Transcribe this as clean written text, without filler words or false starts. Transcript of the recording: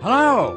Hello!